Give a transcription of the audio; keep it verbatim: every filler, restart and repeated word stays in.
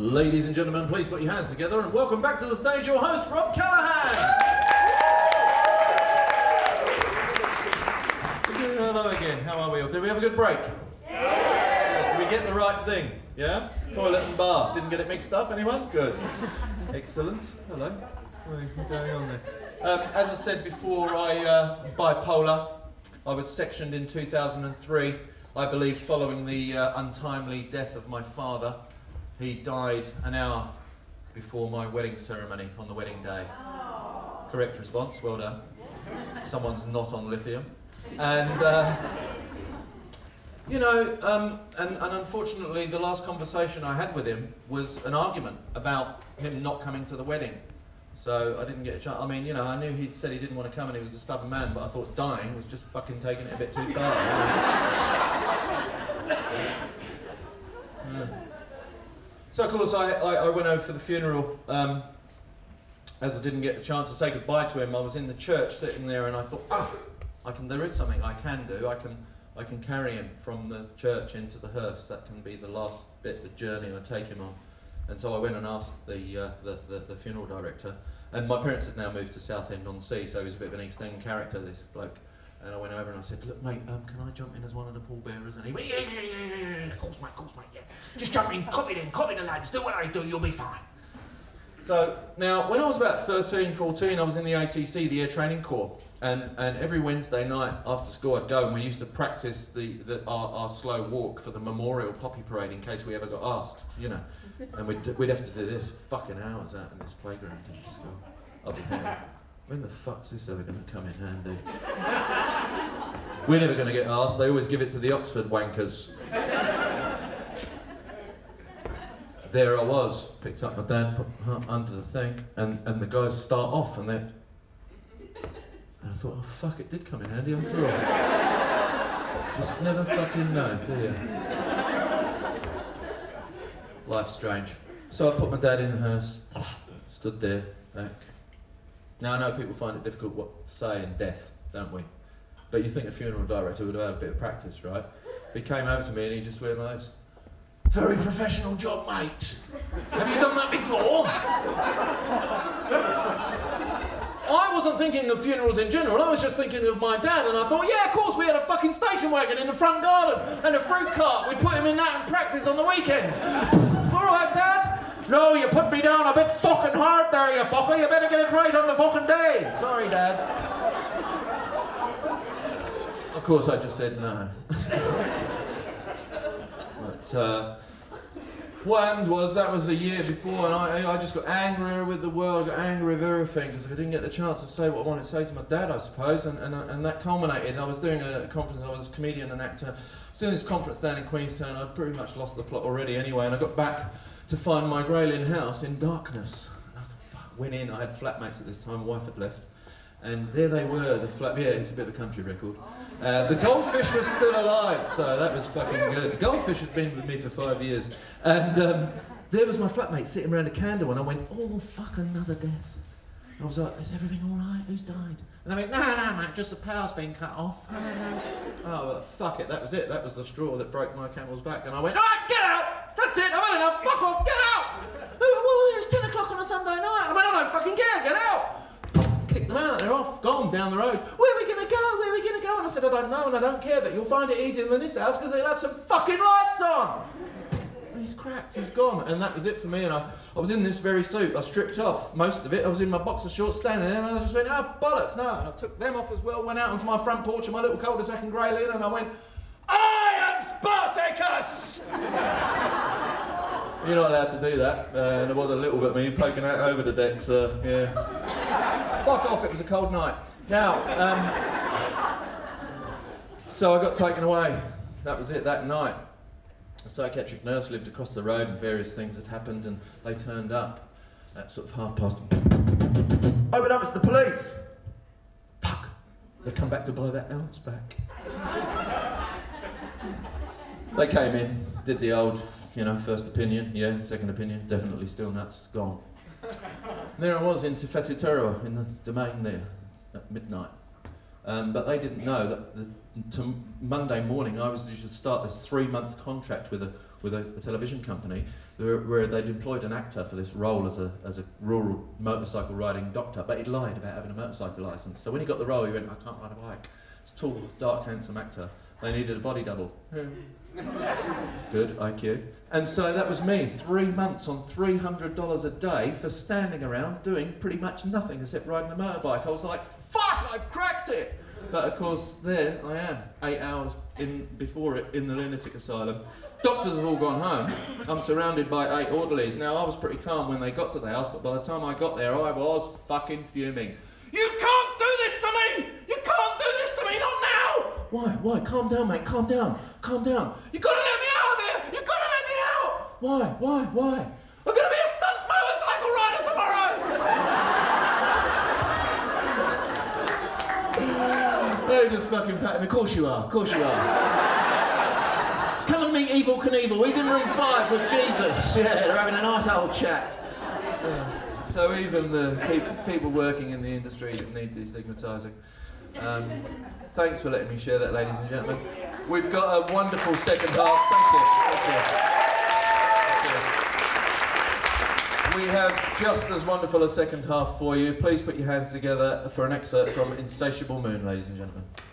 Ladies and gentlemen, please put your hands together and welcome back to the stage your host, Rob Callaghan! Hello again, how are we all? Did we have a good break? Yeah! Did we get the right thing? Yeah? yeah? Toilet and bar, didn't get it mixed up, anyone? Good. Excellent, hello. What's going on there? Um, as I said before, I uh, bipolar. I was sectioned in two thousand three, I believe following the uh, untimely death of my father. He died an hour before my wedding ceremony on the wedding day. Oh. Correct response, well done. Someone's not on lithium. And, uh, you know, um, and, and unfortunately the last conversation I had with him was an argument about him not coming to the wedding. So I didn't get a chance. I mean, you know, I knew he'd said he didn't want to come and he was a stubborn man, but I thought dying was just fucking taking it a bit too far. Yeah. So, of course, I, I, I went over for the funeral. Um, as I didn't get a chance to say goodbye to him, I was in the church sitting there and I thought, oh, I can, there is something I can do. I can, I can carry him from the church into the hearse. That can be the last bit of the journey I take him on. And so I went and asked the, uh, the, the, the funeral director. And my parents had now moved to Southend-on-Sea, so he was a bit of an East End character, this bloke. And I went over and I said, look, mate, um, can I jump in as one of the pallbearers? And he went, yeah, yeah, yeah, yeah, yeah, of course, mate, of course, mate, yeah. Just jump in, copy them, copy the lads, do what I do, you'll be fine. So, now, when I was about thirteen, fourteen, I was in the A T C, the Air Training Corps. And, and every Wednesday night after school I'd go and we used to practice the, the, our, our slow walk for the Memorial Poppy Parade in case we ever got asked, you know. And we'd, we'd have to do this fucking hours out in this playground in school. I'll be there. When the fuck's this ever going to come in handy? We're never going to get asked, they always give it to the Oxford wankers. There I was, picked up my dad, put my heart under the thing, and, and the guys start off and they're... And I thought, oh fuck, it did come in handy after all. Just never fucking know, do you? Life's strange. So I put my dad in the hearse, stood there, back. Now, I know people find it difficult what to say in death, don't we? But you think a funeral director would have had a bit of practice, right? He came over to me and he just went like this. Very professional job, mate. Have you done that before? I wasn't thinking of funerals in general, I was just thinking of my dad and I thought, yeah, of course, we had a fucking station wagon in the front garden and a fruit cart. We'd put him in that and practice on the weekends. All right, Dad? No, you put me down a bit fucking hard there, you fucker. You better get it right on the fucking day. Sorry, Dad. Of course, I just said no. But uh, what happened was that was a year before, and I, I just got angrier with the world, I got angry with everything, because I didn't get the chance to say what I wanted to say to my dad, I suppose, and, and, and that culminated. I was doing a conference, I was a comedian and actor. I was doing this conference down in Queenstown, I'd pretty much lost the plot already anyway, and I got back to find my Grey Lynn house in darkness. And I thought, fuck, went in, I had flatmates at this time, my wife had left. And there they were, the flat, yeah, it's a bit of a country record. Uh, the goldfish was still alive, so that was fucking good. The goldfish had been with me for five years. And um, there was my flatmate sitting around a candle, and I went, oh, fuck, another death. And I was like, is everything all right? Who's died? And they went, no, no, mate, just the power's been cut off. Oh, well, fuck it, that was it. That was the straw that broke my camel's back. And I went, all right, get out! That's it, I've had enough, fuck off, get out! Well, it's ten o'clock on a Sunday night. I mean, I don't fucking care, get out! Kick them out, they're off, gone down the road. Where are we gonna go, where are we gonna go? And I said, I don't know and I don't care, but you'll find it easier than this house because they'll have some fucking lights on! He's cracked, he's gone, and that was it for me. And I, I was in this very suit, I stripped off most of it, I was in my boxer shorts standing there, and I just went, oh, bollocks, no. And I took them off as well, went out onto my front porch in my little cul-de-sac in Grey Lynn, and I went, I am Spartacus! You're not allowed to do that, uh, and there was a little bit of me poking out over the deck, so yeah. Fuck off, it was a cold night. Now, um, so I got taken away. That was it, that night. A psychiatric nurse lived across the road and various things had happened and they turned up at sort of half past. Open up, it's the police! Fuck, they've come back to blow that ounce back. They came in, did the old, you know, first opinion, yeah, second opinion, definitely still nuts, gone. There I was in Te Pate Tarua, in the domain there, at midnight. Um, but they didn't know that the, to Monday morning I was due to start this three-month contract with, a, with a, a television company where they'd employed an actor for this role as a, as a rural motorcycle riding doctor, but he'd lied about having a motorcycle license. So when he got the role, he went, "I can't ride a bike." It's a tall, dark, handsome actor. They needed a body double. Good I Q. And so that was me, three months on three hundred dollars a day for standing around doing pretty much nothing except riding a motorbike. I was like, fuck, I've cracked it! But of course, there I am, eight hours in before it in the lunatic asylum. Doctors have all gone home. I'm surrounded by eight orderlies. Now, I was pretty calm when they got to the house, but by the time I got there, I was fucking fuming. You can't do this to me! You can't do this to me, not now! Why? Why? Calm down, mate. Calm down. Calm down. You gotta let me out of here! You gotta let me out! Why? Why? Why? I'm gonna be a stunt motorcycle rider tomorrow! They just fucking patting me. Of course you are. Of course you are. Come and meet Evil Knievel. He's in room five with Jesus. Yeah, they're having a nice old chat. Yeah. So even the pe people working in the industry that need destigmatising. Um, thanks for letting me share that, ladies and gentlemen. We've got a wonderful second half. Thank you. Thank you. Thank you. We have just as wonderful a second half for you. Please put your hands together for an excerpt from Insatiable Moon, ladies and gentlemen.